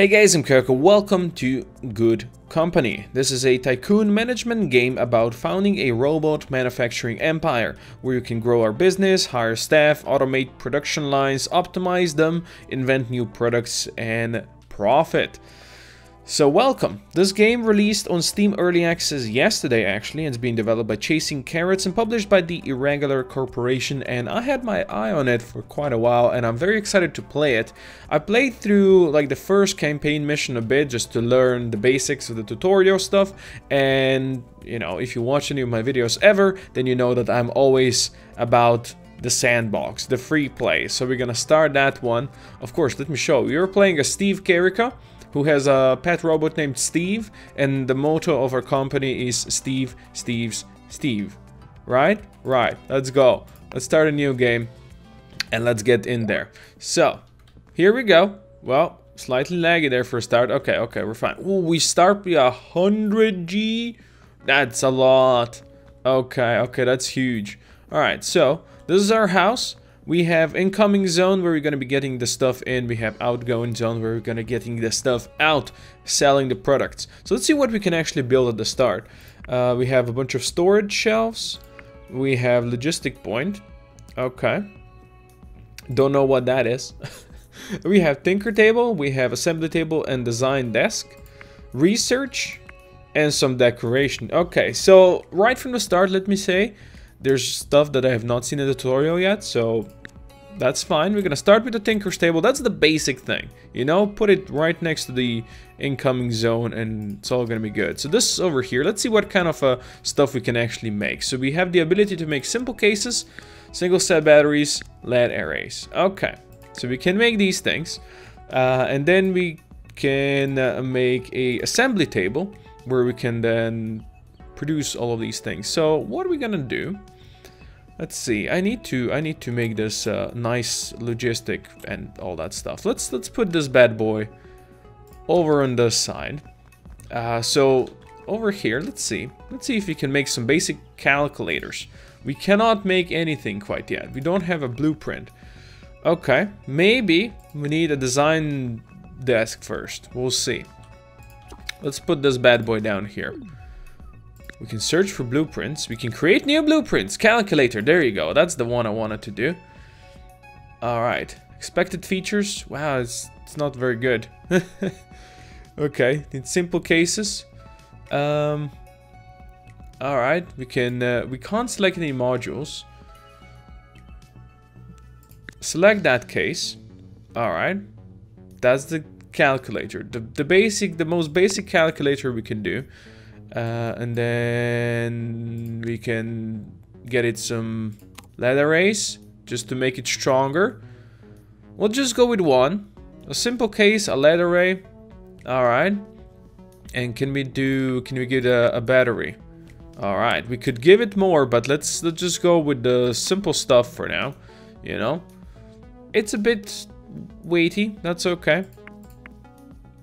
Hey guys, I'm Carica. Welcome to Good Company. This is a tycoon management game about founding a robot manufacturing empire, where you can grow our business, hire staff, automate production lines, optimize them, invent new products, and profit. So welcome! This game released on Steam Early Access yesterday actually, and it's being developed by Chasing Carrots and published by The Irregular Corporation, and I had my eye on it for quite a while and I'm very excited to play it. I played through like the first campaign mission a bit just to learn the basics of the tutorial stuff, and you know, if you watch any of my videos ever, then you know that I'm always about the sandbox, the free play. So we're gonna start that one. Of course, let me show you. You're playing as Steve Carica, who has a pet robot named Steve, and the motto of our company is Steve, Steve's, Steve. Right? Right, let's go. Let's start a new game and let's get in there. So, here we go. Well, slightly laggy there for a start. Okay, okay, we're fine. Ooh, we start with 100G? That's a lot. Okay, okay, that's huge. Alright, so, this is our house. We have incoming zone where we're going to be getting the stuff in. We have outgoing zone where we're going to be getting the stuff out, selling the products. So let's see what we can actually build at the start. We have a bunch of storage shelves. We have logistic point. Okay. Don't know what that is. We have tinker table. We have assembly table and design desk. Research and some decoration. Okay, so right from the start, let me say, there's stuff that I have not seen in the tutorial yet, so that's fine. We're gonna start with the Tinker's Table. That's the basic thing, you know? Put it right next to the incoming zone and it's all gonna be good. So this over here, let's see what kind of stuff we can actually make. So we have the ability to make simple cases, single set batteries, lead arrays. Okay, so we can make these things. And then we can make a assembly table where we can then produce all of these things. So what are we gonna do? Let's see. I need to make this nice logistic and all that stuff. Let's put this bad boy over on this side. So over here, let's see if we can make some basic calculators. We cannot make anything quite yet. We don't have a blueprint. Okay, maybe we need a design desk first. We'll see. Let's put this bad boy down here. We can search for blueprints. We can create new blueprints. Calculator. There you go. That's the one I wanted to do. All right. Expected features. Wow, it's not very good. Okay. Need simple cases. All right. We can. We can't select any modules. Select that case. All right. That's the calculator. The most basic calculator we can do. And then we can get it some lead arrays just to make it stronger. We'll just go with one. A simple case, a lead array. Alright. And can we get a battery? Alright, we could give it more, but let's just go with the simple stuff for now. You know? It's a bit weighty, that's okay.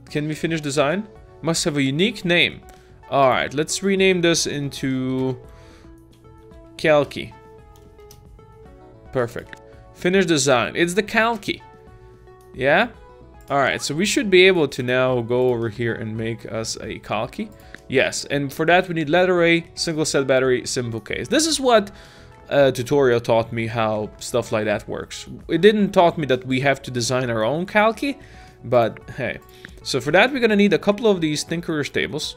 Can we finish design? Must have a unique name. Alright, let's rename this into Kalki. Perfect. Finish design. It's the Kalki. Yeah? Alright, so we should be able to now go over here and make us a Kalki. Yes, and for that we need lead array, single cell battery, simple case. This is what a tutorial taught me, how stuff like that works. It didn't taught me that we have to design our own Kalki, but hey. So for that we're gonna need a couple of these Tinkerer's tables.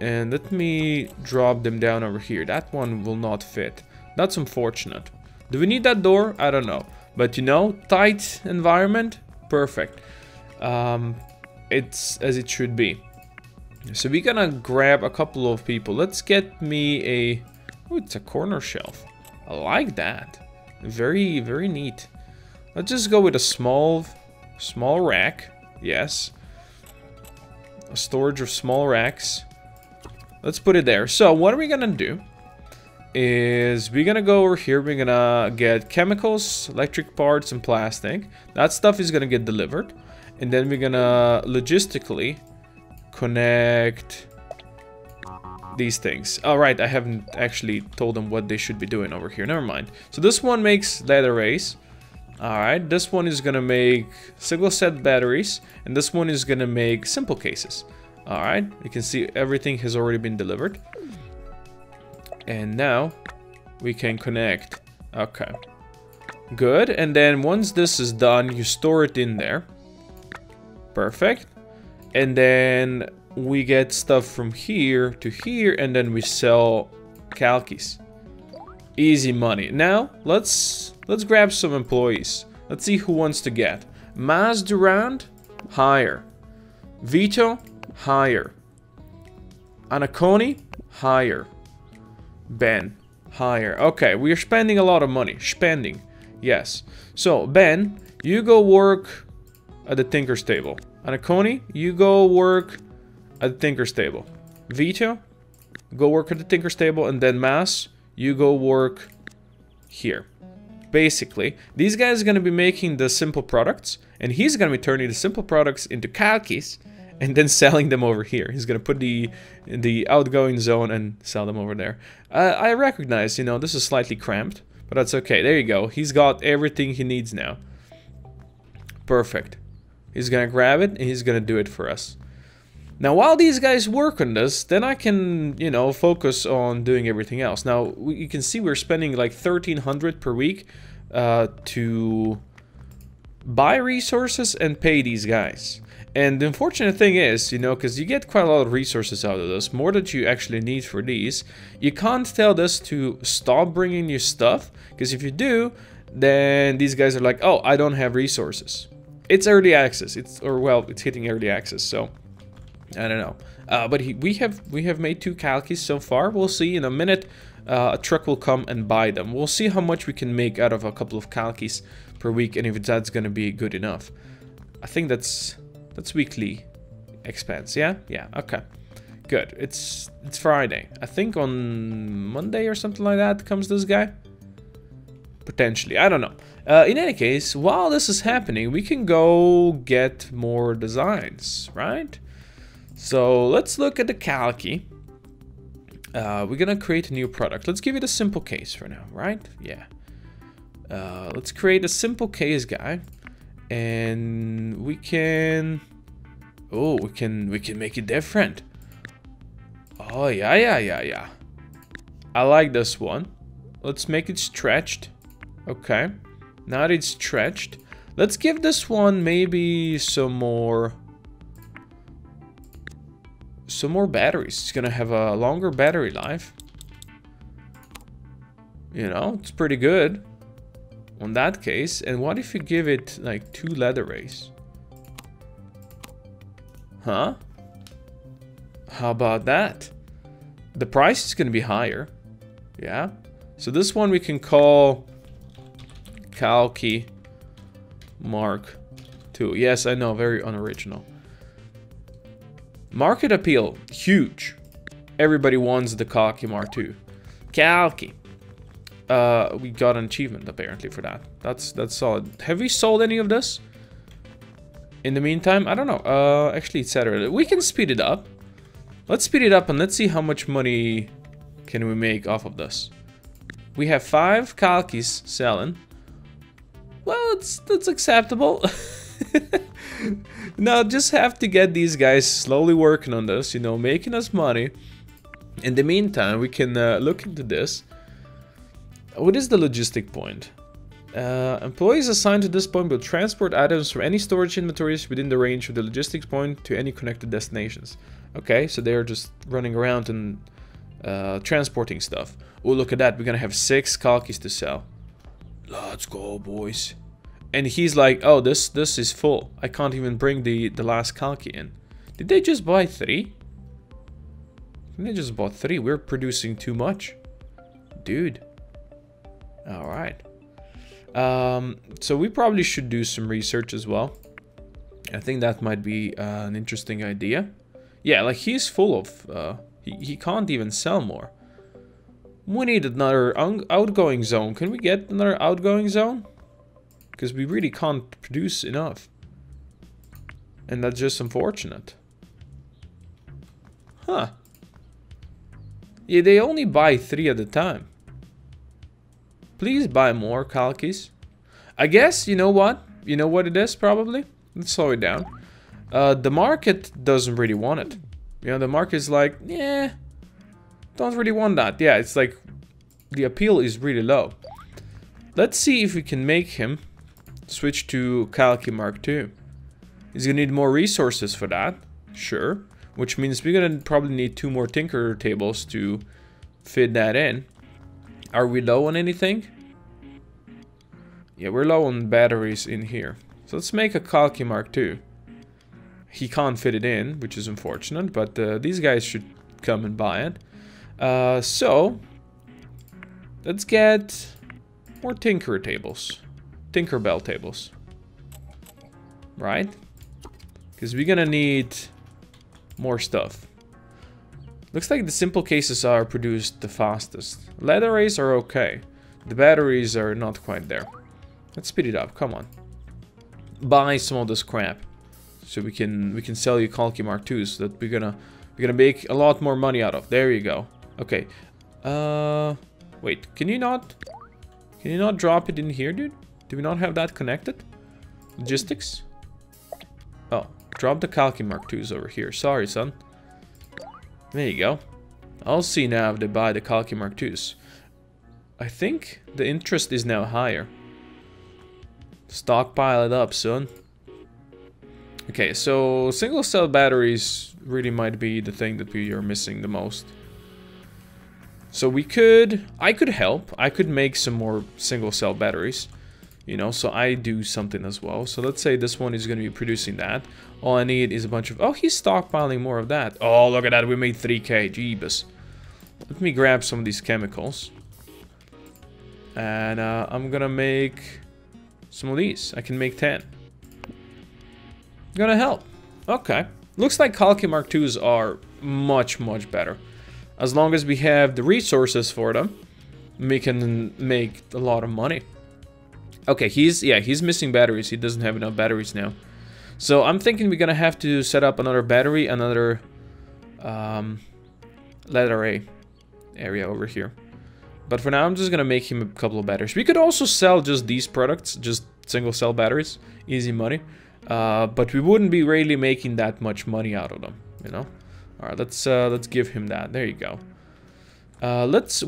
And let me drop them down over here. That one will not fit. That's unfortunate. Do we need that door? I don't know. But you know, tight environment, perfect. It's as it should be. So we're gonna grab a couple of people. Let's get me a... Oh, it's a corner shelf. I like that. Very, very neat. Let's just go with a small rack. Yes. A storage of small racks. Let's put it there. So what are we gonna do is we're gonna go over here, we're gonna get chemicals, electric parts, and plastic. That stuff is gonna get delivered, and then we're gonna logistically connect these things. All right, I haven't actually told them what they should be doing over here. Never mind. So this one makes lead arrays. Alright, this one is gonna make single set batteries, and this one is gonna make simple cases. Alright, you can see everything has already been delivered. And now we can connect. Okay. Good, and then once this is done, you store it in there. Perfect. And then we get stuff from here to here, and then we sell Kalkis. Easy money. Now, let's grab some employees. Let's see who wants to get. Mas Durand, hire. Vito, hire. Anaconi, hire. Ben, hire. Okay, we are spending a lot of money. Spending, yes. So, Ben, you go work at the Tinker's table. Anaconi, you go work at the Tinker's table. Vito, go work at the Tinker's table. And then Mas, you go work here. Basically, these guys are going to be making the simple products, and he's going to be turning the simple products into Kalkis and then selling them over here. He's going to put the outgoing zone and sell them over there. I recognize, you know, this is slightly cramped, but that's okay. There you go. He's got everything he needs now. Perfect. He's going to grab it, and he's going to do it for us. Now, while these guys work on this, then I can, you know, focus on doing everything else. Now, you can see we're spending like 1,300 per week to buy resources and pay these guys. And the unfortunate thing is, you know, because you get quite a lot of resources out of this, more that you actually need for these, you can't tell this to stop bringing you stuff, because if you do, then these guys are like, oh, I don't have resources. It's early access. It's hitting early access, so I don't know. But we have made 2 Kalkis so far. We'll see in a minute. A truck will come and buy them. We'll see how much we can make out of a couple of Kalkis per week, and if that's going to be good enough. I think that's weekly expense. Yeah, yeah. Okay, good. It's Friday. I think on Monday or something like that comes this guy. Potentially, I don't know. In any case, while this is happening, we can go get more designs, right? So let's look at the Kalki. We're gonna create a new product. Let's give it a simple case for now, right? Yeah. Let's create a simple case guy, and we can. Oh, we can make it different. Oh yeah, yeah, yeah, yeah. I like this one. Let's make it stretched. Okay, now that it's stretched, let's give this one maybe some more batteries. It's gonna have a longer battery life. You know, it's pretty good on that case. And what if you give it like 2 leather rays? Huh? How about that? The price is gonna be higher. Yeah. So this one we can call Kalki Mark II. Yes, I know, very unoriginal. Market appeal, huge. Everybody wants the Kalki Mark II. Kalki. We got an achievement apparently for that. That's solid. Have we sold any of this? In the meantime, I don't know. Actually, etc. We can speed it up. Let's speed it up and let's see how much money can we make off of this. We have 5 Kalkis selling. Well, that's acceptable. Now, just have to get these guys slowly working on this, you know, making us money. In the meantime, we can look into this. What is the logistic point? Employees assigned to this point will transport items from any storage inventories within the range of the logistics point to any connected destinations. Okay, so they're just running around and transporting stuff. Oh, look at that. We're gonna have 6 Kalkis to sell. Let's go, boys. And he's like, oh, this is full. I can't even bring the last Kalki in. Did they just buy 3? They just bought 3. We're producing too much. Dude. Alright. So we probably should do some research as well. I think that might be an interesting idea. Yeah, like he's full of... He can't even sell more. We need another outgoing zone. Can we get another outgoing zone? Because we really can't produce enough. And that's just unfortunate. Huh. Yeah, they only buy 3 at a time. Please buy more Kalkis. I guess, you know what? You know what it is, probably? Let's slow it down. The market doesn't really want it. You know, the market's like, yeah, don't really want that. Yeah, it's like, the appeal is really low. Let's see if we can make him switch to Kalki Mark II. He's gonna need more resources for that, sure. Which means we're gonna probably need 2 more Tinkerer tables to fit that in. Are we low on anything? Yeah, we're low on batteries in here. So let's make a Kalki Mark II. He can't fit it in, which is unfortunate, but these guys should come and buy it. So, let's get more Tinkerer tables. Tinkerbell tables. Right? Because we're gonna need more stuff. Looks like the simple cases are produced the fastest. Lead arrays are okay. The batteries are not quite there. Let's speed it up, come on. Buy some of this crap. So we can sell you Kalki Mark IIs that we're gonna make a lot more money out of. There you go. Okay. Wait, can you not drop it in here, dude? Do we not have that connected? Logistics? Oh, drop the Kalki Mark IIs over here. Sorry, son. There you go. I'll see now if they buy the Kalki Mark IIs. I think the interest is now higher. Stockpile it up, son. Okay, so single cell batteries really might be the thing that we are missing the most. So I could help. I could make some more single cell batteries. You know, so I do something as well. So let's say this one is going to be producing that. All I need is a bunch of... Oh, he's stockpiling more of that. Oh, look at that. We made 3K. Jeebus. Let me grab some of these chemicals. And I'm going to make some of these. I can make 10. Gonna help. Okay. Looks like Kalki Mark IIs are much, much better. As long as we have the resources for them, we can make a lot of money. Okay, he's missing batteries. He doesn't have enough batteries now. So I'm thinking we're gonna have to set up another battery, another lead array area over here. But for now, I'm just gonna make him a couple of batteries. We could also sell just these products, just single cell batteries, easy money. But we wouldn't be really making that much money out of them, you know. All right, let's give him that. There you go. Let's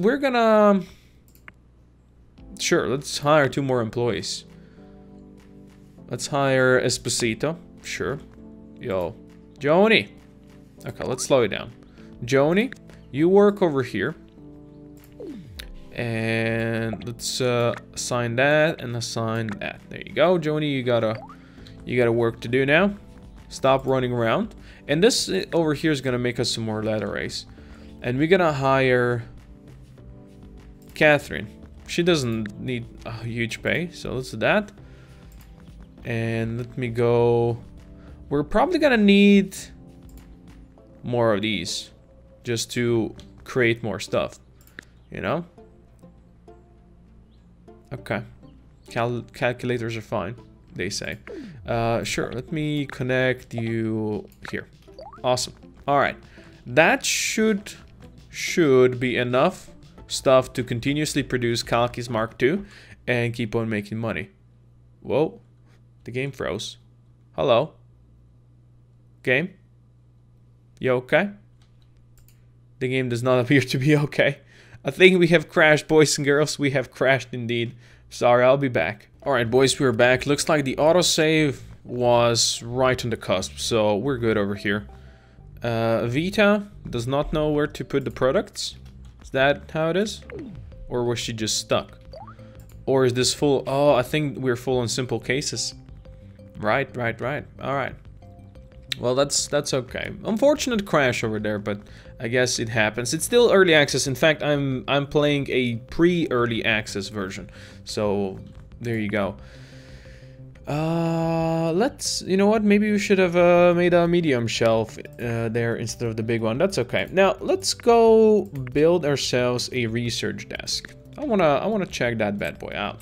hire 2 more employees. Let's hire Esposito. Sure. Yo, Joni. Okay, let's slow it down. Joni, you work over here. And let's assign that and assign that. There you go, Joni. You gotta work to do now. Stop running around. And this over here is gonna make us some more lead arrays. And we're gonna hire Catherine. She doesn't need a huge pay, so let's do that. And let me go. We're probably gonna need more of these just to create more stuff, you know? Okay. Calculators are fine, they say. Sure, let me connect you here. Awesome. All right, that should be enough stuff to continuously produce Kalki's Mark II and keep on making money. Whoa, the game froze. Hello, game. You okay? The game does not appear to be okay. I think we have crashed, boys and girls. We have crashed indeed. Sorry, I'll be back. Alright boys, we're back. Looks like the autosave was right on the cusp, so we're good over here. Vita does not know where to put the products. Is that how it is? Or was she just stuck? Or is this full? Oh, I think we're full on simple cases. Right. Alright. Well, that's okay. Unfortunate crash over there, but I guess it happens. It's still early access. In fact, I'm playing a pre-early access version. So there you go. You know what? Maybe we should have made a medium shelf there instead of the big one. That's okay. Now let's go build ourselves a research desk. I wanna check that bad boy out.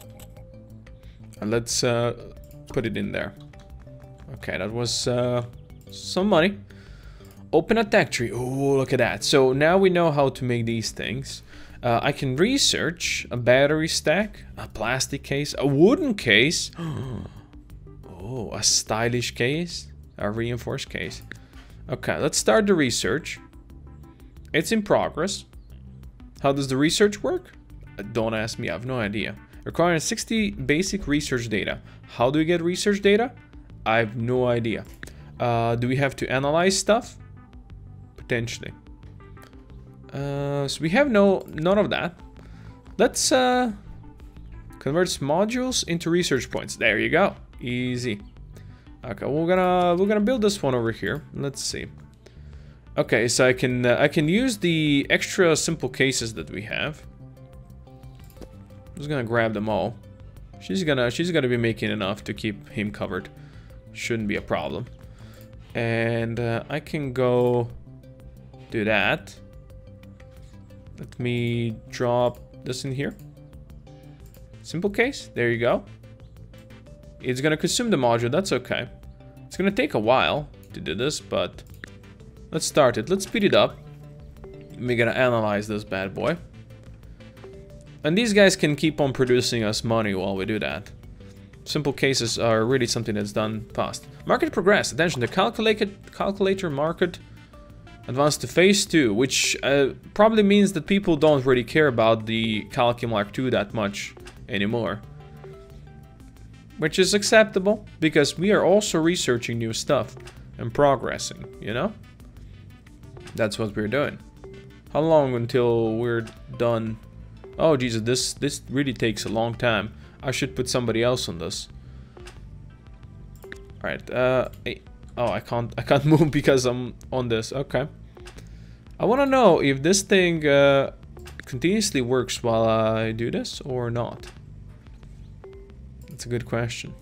And let's put it in there. Okay, that was some money. Open a tech tree. Oh, look at that. So now we know how to make these things. I can research a battery stack, a plastic case, a wooden case. Oh, a stylish case, a reinforced case. Okay, let's start the research. It's in progress. How does the research work? Don't ask me, I have no idea. Requiring 60 basic research data. How do you get research data? I have no idea. Do we have to analyze stuff? Potentially. So we have none of that. Let's converts modules into research points. There you go. Easy. Okay, we're gonna build this one over here. Let's see. Okay, so I can use the extra simple cases that we have. I'm just gonna grab them all. She's gonna be making enough to keep him covered. Shouldn't be a problem. And I can go do that. Let me drop this in here. Simple case. There you go. It's gonna consume the module. That's okay. It's gonna take a while to do this, but let's start it. Let's speed it up. We're gonna analyze this bad boy. And these guys can keep on producing us money while we do that. Simple cases are really something that's done fast. Market progress. Attention, the calculator market advanced to phase 2, which probably means that people don't really care about the Kalki Mark II that much anymore. Which is acceptable, because we are also researching new stuff and progressing, you know? That's what we're doing. How long until we're done? Oh Jesus, this really takes a long time. I should put somebody else on this. All right. Oh, I can't move because I'm on this. Okay. I want to know if this thing continuously works while I do this or not. That's a good question.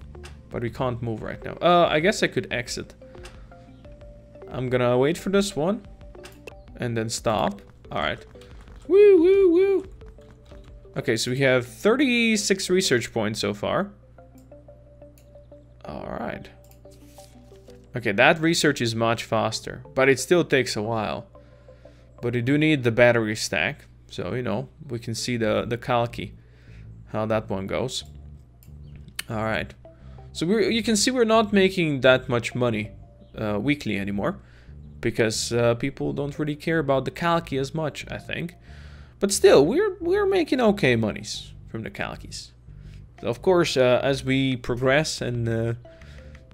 But we can't move right now. I guess I could exit. I'm gonna wait for this one, and then stop. All right. Woo woo woo. Okay, so we have 36 research points so far. Alright. Okay, that research is much faster, but it still takes a while. But we do need the battery stack, so, you know, we can see the Kalki, how that one goes. Alright. So you can see we're not making that much money weekly anymore, because people don't really care about the Kalki as much, I think. But still, we're making okay monies from the Kalkis. So of course, as we progress and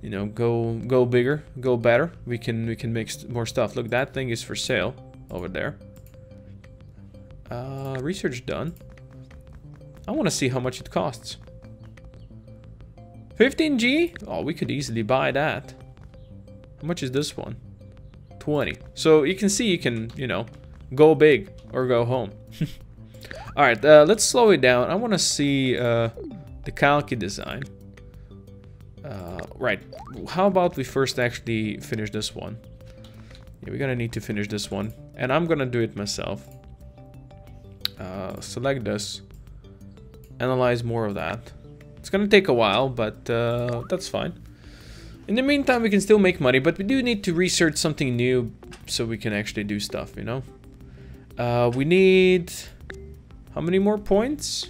you know, go bigger, go better, we can make more stuff. Look, that thing is for sale over there. Research done. I want to see how much it costs. 15G? Oh, we could easily buy that. How much is this one? 20. So you can see, you can, you know, go big or go home. Alright, let's slow it down. I want to see the Kalki design. Right, how about we first actually finish this one? Yeah, we're gonna need to finish this one. And I'm gonna do it myself. Select this. Analyze more of that. It's gonna take a while, but that's fine. In the meantime, we can still make money, but we do need to research something new so we can actually do stuff, you know? We need how many more points?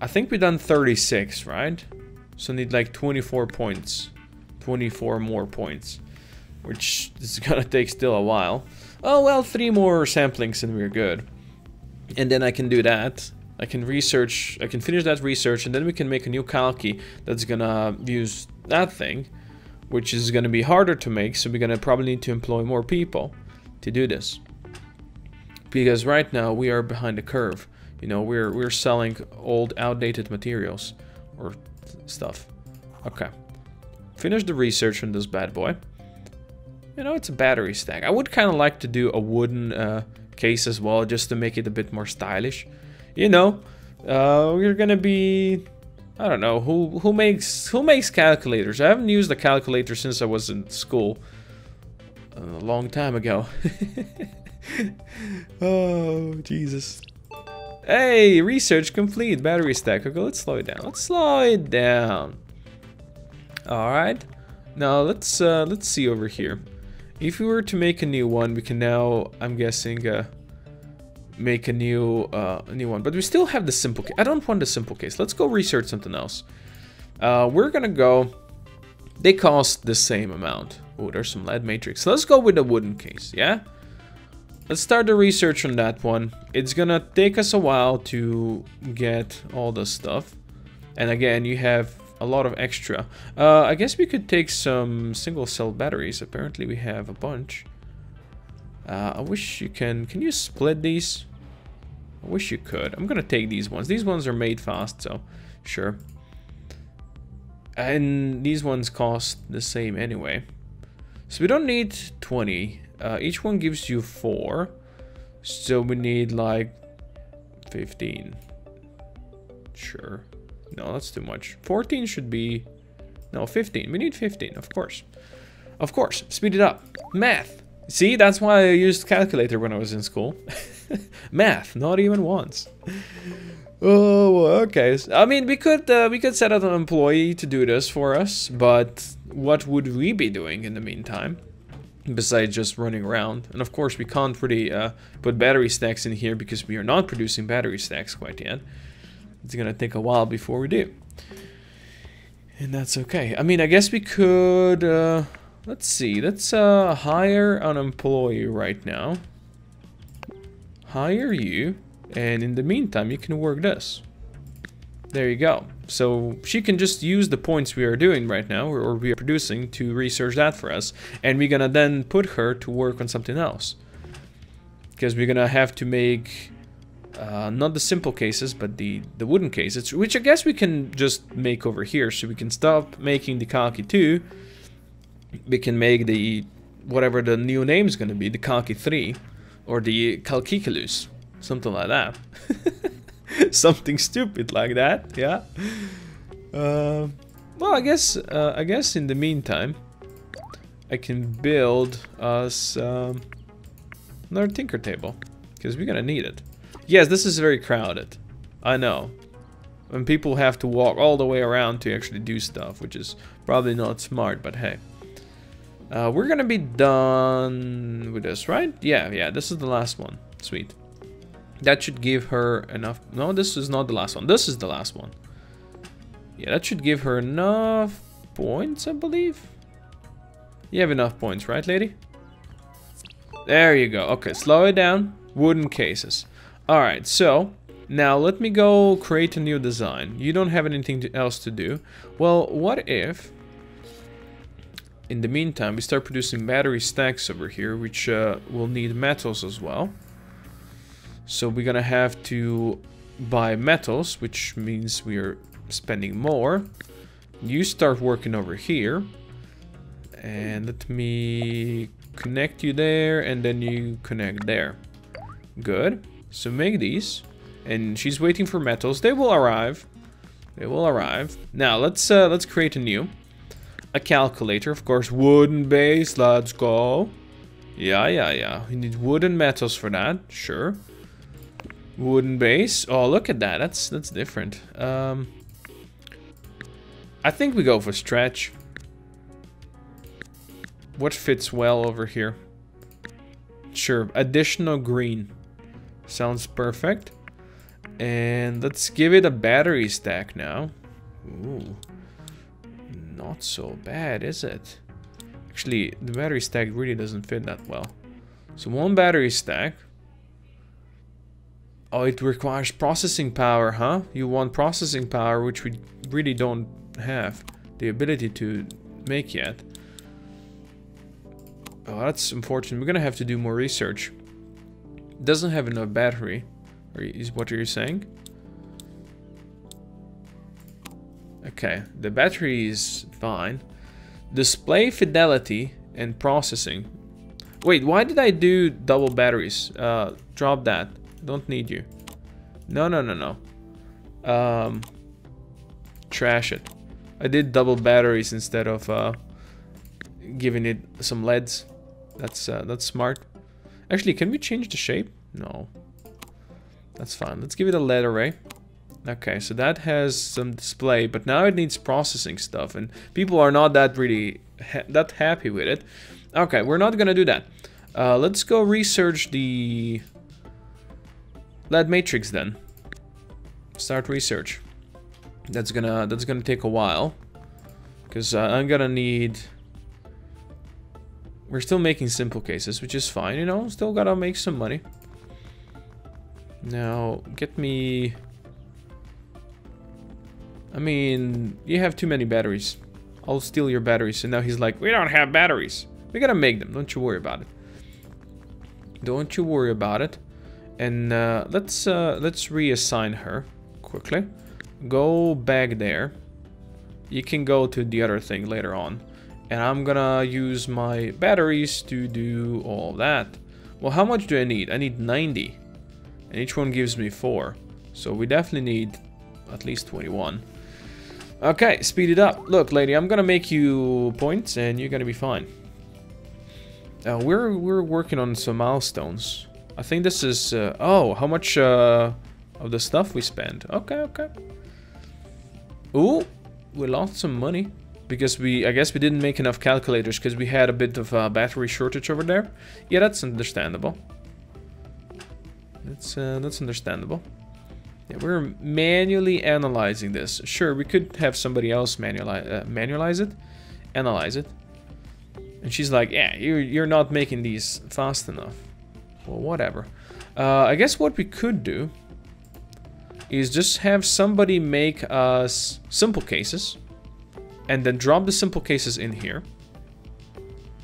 I think we've done 36, right? So need like 24 points, 24 more points, which is gonna take still a while. Oh well, 3 more samplings and we're good. And then I can do that. I can research. I can finish that research, and then we can make a new Kalki that's gonna use that thing, which is gonna be harder to make. So we're gonna probably need to employ more people to do this, because right now we are behind the curve. You know, we're selling old outdated materials or stuff. Okay, finish the research on this bad boy. You know, it's a battery stack. I would kind of like to do a wooden case as well, just to make it a bit more stylish, you know. We're gonna be, I don't know who makes calculators. I haven't used a calculator since I was in school. A long time ago. Oh, Jesus. Hey, research complete. Battery stack. Okay, let's slow it down. Let's slow it down. Alright. Now, let's see over here. If we were to make a new one, we can now, I'm guessing, make a new one. But we still have the simple case. I don't want the simple case. Let's go research something else. We're gonna go... They cost the same amount. Oh, there's some lead matrix. So let's go with the wooden case, yeah? Let's start the research on that one. It's gonna take us a while to get all the stuff. And again, you have a lot of extra. I guess we could take some single cell batteries. Apparently we have a bunch. I wish you can you split these? I wish you could. I'm gonna take these ones. These ones are made fast, so sure. And these ones cost the same anyway. So we don't need 20. Each one gives you 4. So we need like 15. Sure. No, that's too much. 14 should be... No, 15. We need 15, of course. Of course. Speed it up. Math. See, that's why I used calculator when I was in school. Math, not even once. Oh, okay. I mean, we could set up an employee to do this for us, but what would we be doing in the meantime? Besides just running around. And of course, we can't really put battery stacks in here because we are not producing battery stacks quite yet. It's gonna take a while before we do. And that's okay. I mean, I guess we could... let's see. Let's hire an employee right now. Hire you. And in the meantime, you can work this. There you go. So she can just use the points we are doing right now, or we are producing, to research that for us. And we're gonna then put her to work on something else. Because we're gonna have to make... not the simple cases, but the wooden cases, which I guess we can just make over here. So we can stop making the Kalki 2. We can make the... whatever the new name's gonna be, the Kalki 3. Or the Kalkiculus. Something like that. Something stupid like that, yeah. Well, I guess in the meantime, I can build us another tinker table. Because we're gonna need it. Yes, this is very crowded. I know. And people have to walk all the way around to actually do stuff, which is probably not smart, but hey. We're gonna be done with this, right? Yeah, yeah, this is the last one. Sweet. That should give her enough... No, this is not the last one. This is the last one. Yeah, that should give her enough points, I believe. You have enough points, right, lady? There you go. Okay, slow it down. Wooden cases. Alright, so... Now, let me go create a new design. You don't have anything else to do. Well, what if... In the meantime, we start producing battery stacks over here, which will need metals as well. So we're gonna have to buy metals, which means we're spending more. You start working over here. And let me connect you there, and then you connect there. Good. So make these. And she's waiting for metals. They will arrive. They will arrive. Now, let's create a calculator, of course. Wooden base, let's go. Yeah, yeah, yeah. You need wood and metals for that, sure. Wooden base. Oh, look at that. That's different. I think we go for stretch. What fits well over here? Sure. Additional green. Sounds perfect. And let's give it a battery stack now. Ooh. Not so bad, is it? Actually, the battery stack really doesn't fit that well. So one battery stack. Oh, it requires processing power, huh? You want processing power, which we really don't have the ability to make yet. Oh, that's unfortunate. We're gonna have to do more research. Doesn't have enough battery, is what you're saying? Okay, the battery is fine. Display fidelity and processing. Wait, why did I do double batteries? Drop that. Don't need you. No, no, no, no. Trash it. I did double batteries instead of giving it some LEDs. That's smart. Actually, can we change the shape? No. That's fine. Let's give it a LED array. Okay, so that has some display, but now it needs processing stuff, and people are not that really that happy with it. Okay, we're not gonna do that. Let's go research the... Lead matrix then. Start research. That's gonna take a while, because I'm gonna need. We're still making simple cases, which is fine, you know. Still gotta make some money. Now, get me. I mean, you have too many batteries. I'll steal your batteries. And now he's like, we don't have batteries. We gotta make them. Don't you worry about it. Don't you worry about it. And let's reassign her quickly. Go back there. You can go to the other thing later on. And I'm gonna use my batteries to do all that. Well, how much do I need? I need 90. And each one gives me 4. So we definitely need at least 21. Okay, speed it up. Look, lady, I'm gonna make you points and you're gonna be fine. We're working on some milestones. I think this is... oh, how much of the stuff we spend. Okay, okay. Ooh, we lost some money. Because I guess we didn't make enough calculators because we had a bit of a battery shortage over there. Yeah, that's understandable. That's understandable. Yeah, we're manually analyzing this. Sure, we could have somebody else analyze it. And she's like, yeah, you're not making these fast enough. Well, whatever. I guess what we could do is just have somebody make us simple cases and then drop the simple cases in here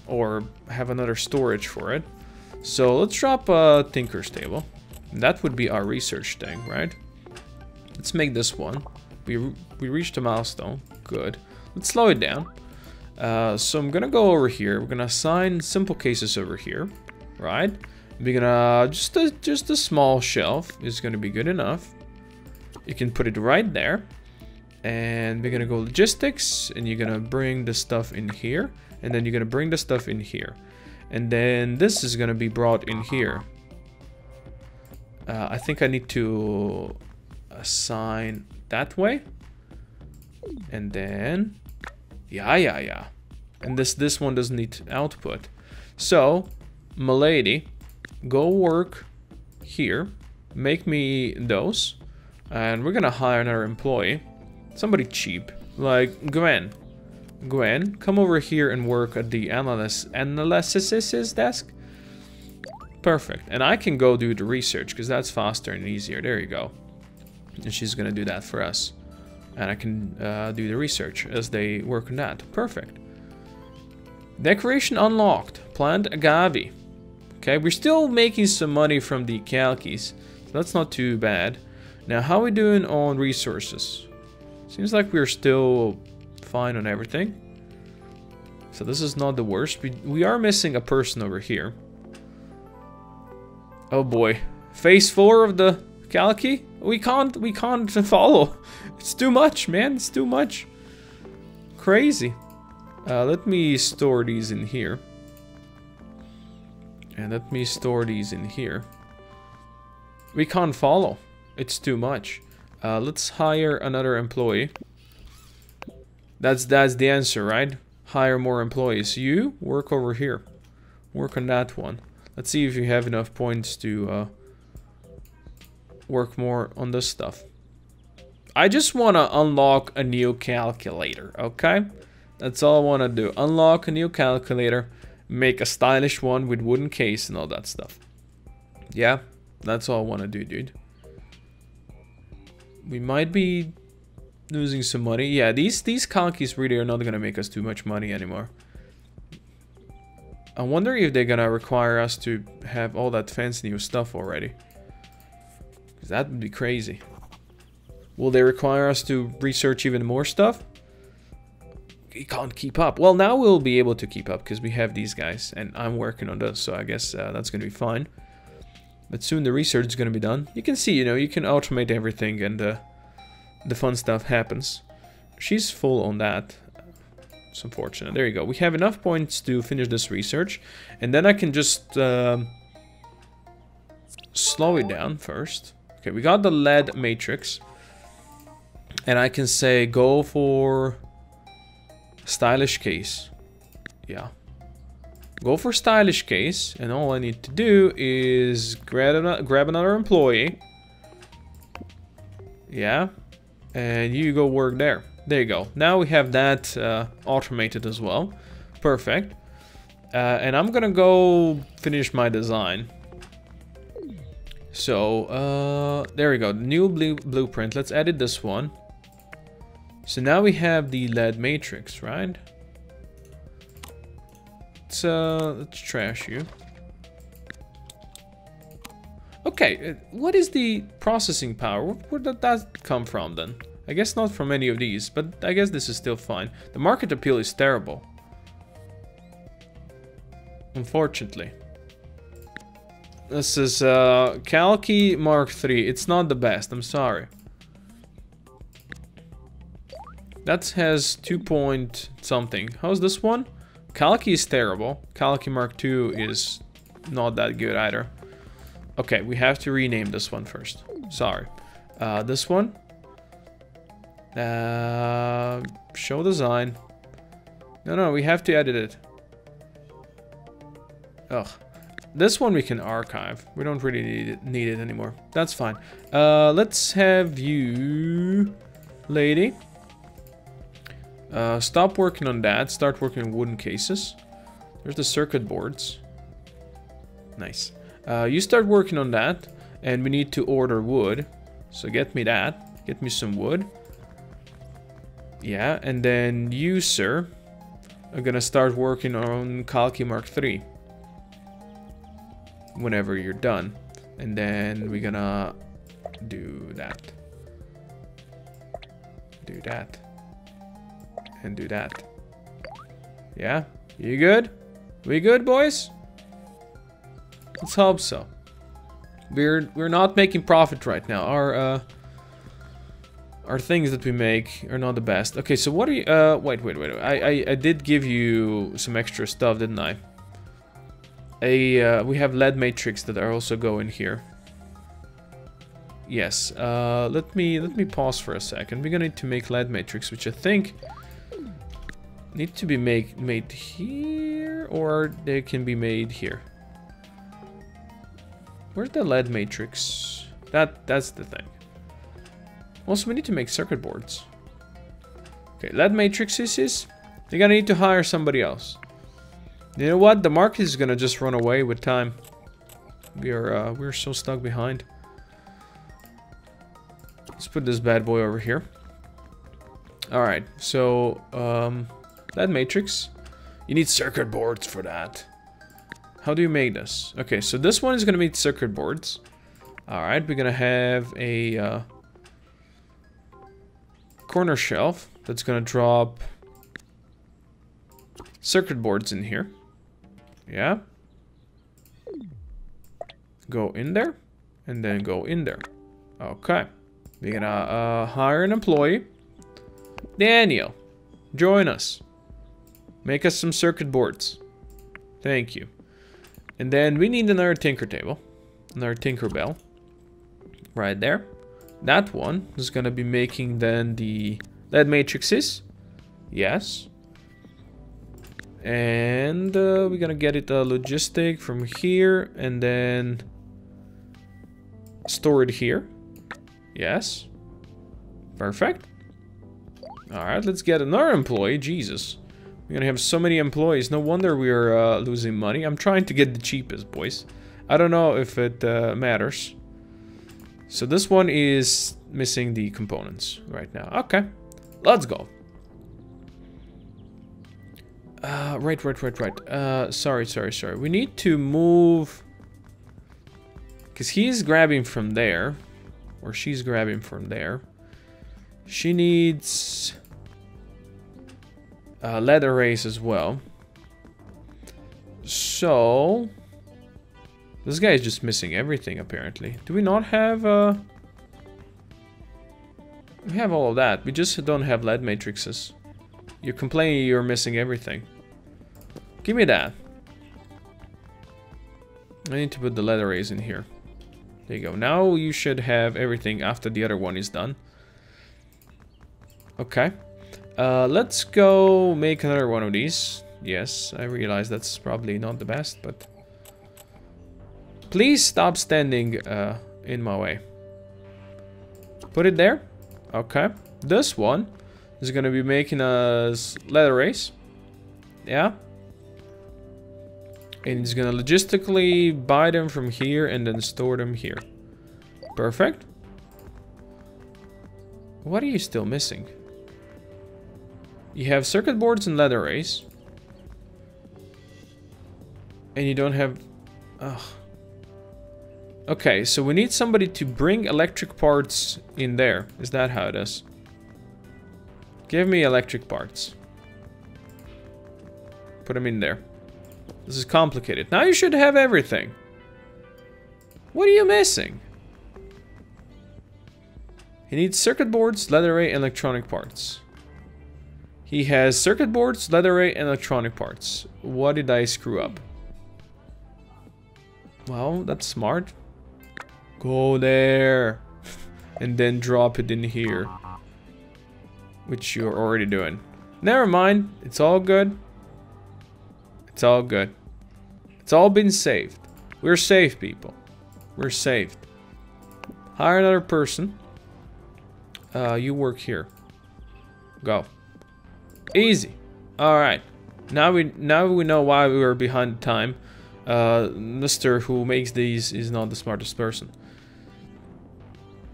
or have another storage for it. So let's drop a Tinker's table. That would be our research thing, right? Let's make this one. We reached a milestone. Good. Let's slow it down. So I'm gonna go over here. We're gonna assign simple cases over here, right? We're gonna just a small shelf is gonna be good enough. You can put it right there, and we're gonna go logistics, and you're gonna bring the stuff in here, and then you're gonna bring the stuff in here, and then this is gonna be brought in here. I think I need to assign that way, and then. Yeah. And this one doesn't need output. So, m'lady, go work here. Make me those. And we're gonna hire another employee. Somebody cheap. Like Gwen. Gwen, come over here and work at the analysis desk. Perfect. And I can go do the research, because that's faster and easier. There you go. And she's gonna do that for us. And I can do the research as they work on that. Perfect. Decoration unlocked. Plant agave. Okay, we're still making some money from the Kalkis. So that's not too bad. Now, how are we doing on resources? Seems like we're still fine on everything. So this is not the worst. We are missing a person over here. Oh boy. Phase 4 of the Kalki? We can't follow. It's too much, man. It's too much. Crazy. Let me store these in here. And let me store these in here. We can't follow. It's too much. Let's hire another employee. That's the answer, right? Hire more employees. You work over here. Work on that one. Let's see if you have enough points to work more on this stuff. I just want to unlock a new calculator, okay? That's all I want to do. Unlock a new calculator, make a stylish one with wooden case and all that stuff. Yeah, that's all I want to do, dude. We might be losing some money. Yeah, these Kalkis really are not going to make us too much money anymore. I wonder if they're going to require us to have all that fancy new stuff already. That would be crazy. Will they require us to research even more stuff? We can't keep up. Well, now we'll be able to keep up because we have these guys, and I'm working on this, so I guess that's going to be fine. But soon the research is going to be done. You can see, you know, you can automate everything, and the fun stuff happens. She's full on that. It's unfortunate. There you go. We have enough points to finish this research, and then I can just slow it down first. Okay, we got the lead matrix, and I can say go for stylish case. Yeah, go for stylish case, and all I need to do is grab another employee, Yeah. And you go work there. There you go. Now we have that automated as well. Perfect. And I'm gonna go finish my design. So, there we go. New blueprint. Let's edit this one. So now we have the lead matrix, right? Let's trash you. Okay, what is the processing power? Where did that come from then? I guess not from any of these, but I guess this is still fine. The market appeal is terrible, unfortunately. This is Kalki Mark III. It's not the best, I'm sorry. That has 2 point something. How's this one? Kalki is terrible. Kalki Mark II is not that good either. Okay, we have to rename this one first. Sorry. This one. Show design. No, we have to edit it. Ugh. This one we can archive. We don't really need it anymore. That's fine. Let's have you, lady. Stop working on that. Start working on wooden cases. There's the circuit boards. Nice. You start working on that, and we need to order wood. So get me that. Get me some wood. Yeah, and then you, sir, are gonna start working on Kalki Mark III. Whenever you're done. And then we're gonna do that. Do that. And do that. Yeah? You good? We good, boys? Let's hope so. We're not making profit right now. Our things that we make are not the best. Okay, so what are you... Wait. I did give you some extra stuff, didn't I? We have lead matrix that are also going here. Yes. Let me pause for a second. We're gonna need to make lead matrix, which I think need to be made here, or they can be made here. Where's the lead matrix? That's the thing. Also, we need to make circuit boards. Okay, lead matrices is they're gonna need to hire somebody else. You know what? The market is gonna just run away with time. We're so stuck behind. Let's put this bad boy over here. All right, so lead matrix. You need circuit boards for that. How do you make this? Okay, so this one is gonna be circuit boards. All right, we're gonna have a corner shelf that's gonna drop circuit boards in here. Yeah. Go in there, and then go in there. Okay. We're gonna hire an employee. Daniel, join us. Make us some circuit boards. Thank you. And then we need another tinker table. Another tinker bell. Right there. That one is gonna be making then the lead matrices. Yes. And we're gonna get it logistic from here and then store it here. Yes. Perfect. Alright, let's get another employee. Jesus. We're gonna have so many employees. No wonder we're losing money. I'm trying to get the cheapest, boys. I don't know if it matters. So this one is missing the components right now. Okay. Let's go. Right. Sorry. We need to move... Because he's grabbing from there. Or she's grabbing from there. She needs... lead arrays as well. So... This guy is just missing everything, apparently. Do we not have... We have all of that. We just don't have lead matrices. You're complaining you're missing everything. Give me that. I need to put the lead arrays in here. There you go. Now you should have everything after the other one is done. Okay. Let's go make another one of these. Yes, I realize that's probably not the best, but... Please stop standing in my way. Put it there. Okay. This one is gonna be making us leather race. Yeah. And it's gonna logistically buy them from here and then store them here. Perfect. What are you still missing? You have circuit boards and leather race. And you don't have... Ugh. Okay, so we need somebody to bring electric parts in there. Is that how it is? Give me electric parts. Put them in there. This is complicated. Now you should have everything. What are you missing? He needs circuit boards, leather array, and electronic parts. He has circuit boards, leather array, and electronic parts. What did I screw up? Well, that's smart. Go there. And then drop it in here. Which you're already doing. Never mind. It's all good. It's all good. It's all been saved. We're safe, people. We're saved. Hire another person. You work here. Go. Easy. Alright. Now we know why we were behind time. Mr. who makes these is not the smartest person.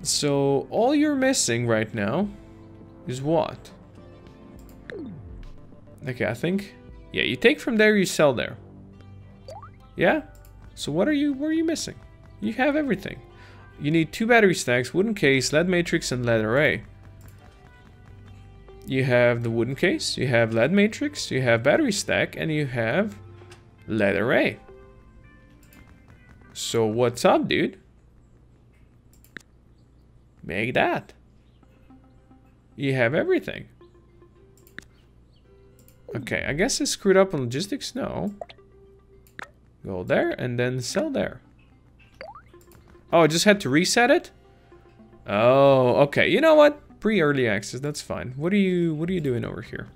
So, all you're missing right now is what? Okay, I think... Yeah, you take from there, you sell there. Yeah? So what are you missing? You have everything. You need 2 battery stacks, wooden case, lead matrix, and lead array. You have the wooden case, you have lead matrix, you have battery stack, and you have lead array. So what's up, dude? Make that. You have everything. Okay, I guess I screwed up on logistics. No. Go there and then sell there. Oh, I just had to reset it? Oh, okay. You know what? Pre-early access, that's fine. What are you doing over here?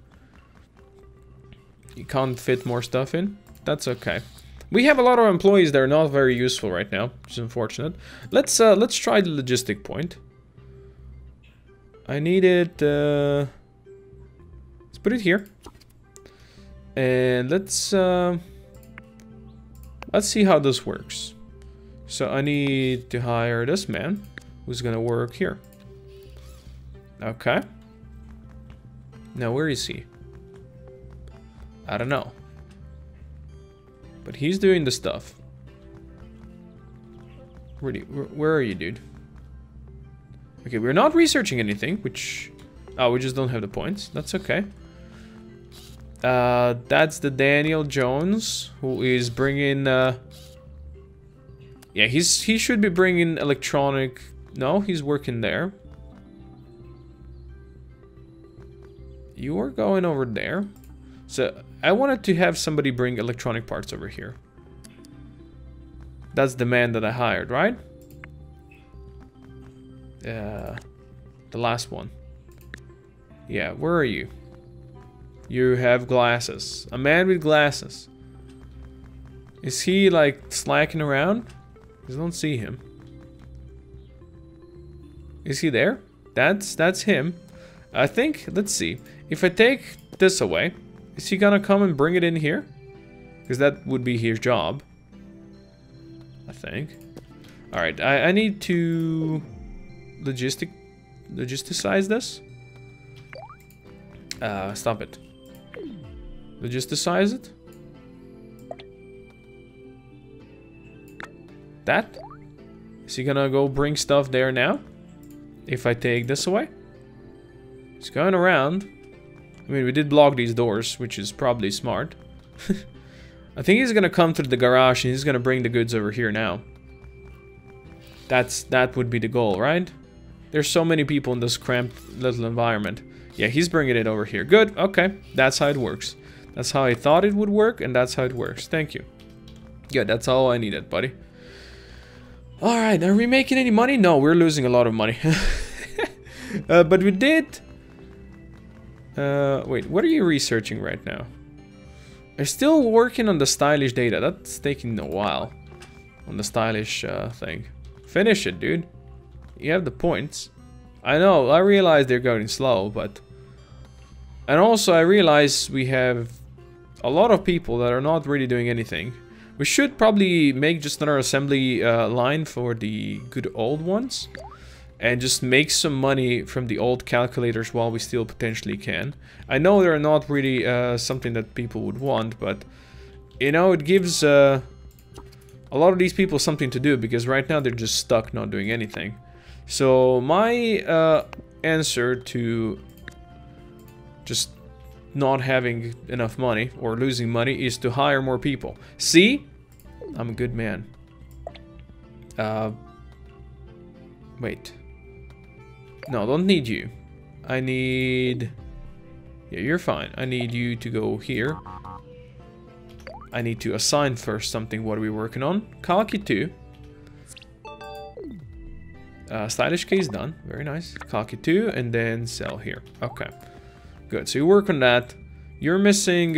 You can't fit more stuff in? That's okay. We have a lot of employees that are not very useful right now, which is unfortunate. Let's try the logistic point. I need it... Let's put it here. And let's see how this works. So I need to hire this man who's gonna work here. Okay. Now where is he? I don't know. But he's doing the stuff. Where are you, dude? Okay, we're not researching anything, which... Oh, we just don't have the points. That's okay. That's the Daniel Jones who is bringing, yeah, he should be bringing electronic, no, he's working there. You are going over there. So I wanted to have somebody bring electronic parts over here. That's the man that I hired, right? The last one. Yeah, where are you? You have glasses. A man with glasses. Is he like slacking around? I don't see him. Is he there? That's him. I think, let's see. If I take this away, is he gonna come and bring it in here? Because that would be his job. I think. Alright, I need to logisticize this. Stop it. Logisticize it. That? Is he gonna go bring stuff there now? If I take this away? He's going around. I mean, we did block these doors, which is probably smart. I think he's gonna come through the garage and he's gonna bring the goods over here now. That would be the goal, right? There's so many people in this cramped little environment. Yeah, he's bringing it over here. Good, okay. That's how it works. That's how I thought it would work, and that's how it works. Thank you. Good, that's all I needed, buddy. Alright, are we making any money? No, we're losing a lot of money. But we did... wait, what are you researching right now? I'm still working on the stylish data. That's taking a while. On the stylish thing. Finish it, dude. You have the points. I know, I realize they're going slow, but... And also I realize we have a lot of people that are not really doing anything. We should probably make just another assembly line for the good old ones. And just make some money from the old calculators while we still potentially can. I know they're not really something that people would want, but... You know, it gives a lot of these people something to do, because right now they're just stuck not doing anything. So my answer to just not having enough money or losing money is to hire more people. See? I'm a good man. Wait. No, don't need you. I need... Yeah, you're fine. I need you to go here. I need to assign first something. What are we working on? Kalki 2. Stylish case done. Very nice. Kalki 2 and then sell here. Okay. Good. So you work on that. You're missing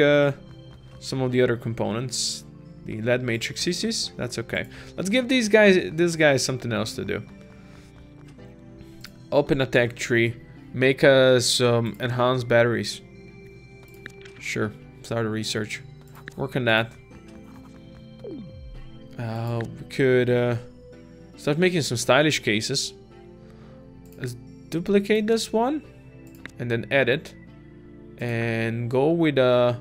some of the other components. The lead matrices. That's okay. Let's give these guys, this guy something else to do. Open a tech tree. Make us enhanced batteries. Sure. Start a research. Work on that. We could start making some stylish cases. Let's duplicate this one. And then edit. And go with a...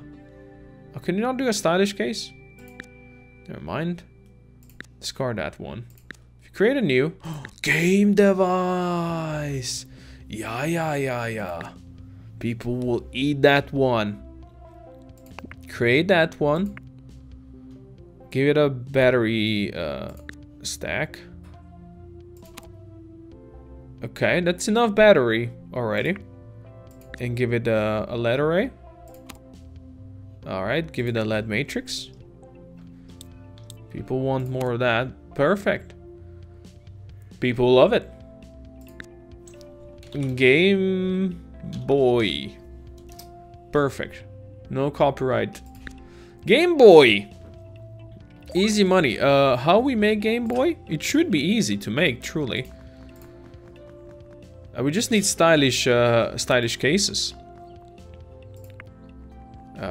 Oh, can you not do a stylish case? Never mind. Discard that one. If you create a new... Game device! Yeah, yeah, yeah, yeah. People will eat that one. Create that one. Give it a battery stack. Okay, that's enough battery already. And give it a lead array. Alright, give it a lead matrix. People want more of that. Perfect. People love it. Game Boy. Perfect. No copyright. Game Boy! Easy money. How we make Game Boy? It should be easy to make, truly. We just need stylish stylish cases.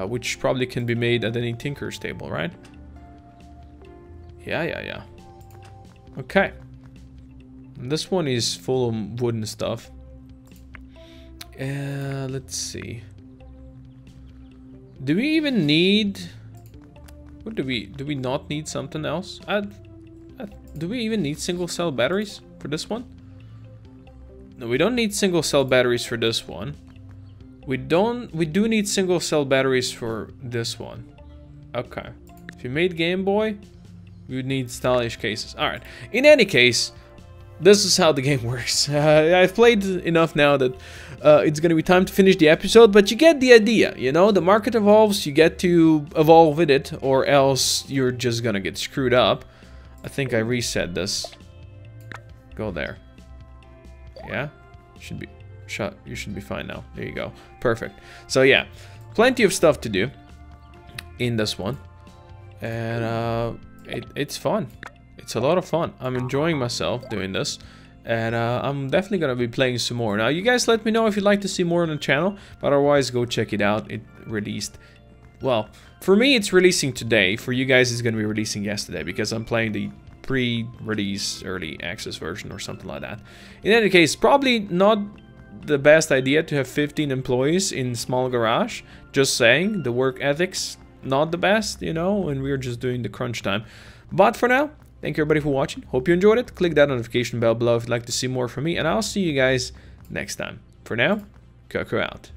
Which probably can be made at any tinker's table, right? Yeah, yeah, yeah. Okay. And this one is full of wooden stuff. Let's see. Do we even need... What do we... Do we not need something else? Do we even need single cell batteries for this one? No, we don't need single cell batteries for this one. We don't... We do need single cell batteries for this one. Okay. If you made Game Boy, we would need stylish cases. Alright. In any case... This is how the game works. I've played enough now that it's gonna be time to finish the episode, but you get the idea, you know? The market evolves, you get to evolve with it, or else you're just gonna get screwed up. I think I reset this. Go there. Yeah? Should be... Shut. You should be fine now. There you go. Perfect. So yeah, plenty of stuff to do in this one. And it's fun. It's a lot of fun. I'm enjoying myself doing this. And I'm definitely going to be playing some more. Now, you guys let me know if you'd like to see more on the channel. But otherwise, go check it out. It released... Well, for me, it's releasing today. For you guys, it's going to be releasing yesterday. Because I'm playing the pre-release early access version or something like that. In any case, probably not the best idea to have 15 employees in small garage. Just saying. The work ethics, not the best, you know. And we're just doing the crunch time. But for now... Thank you everybody for watching. Hope you enjoyed it. Click that notification bell below if you'd like to see more from me. And I'll see you guys next time. For now, Coco out.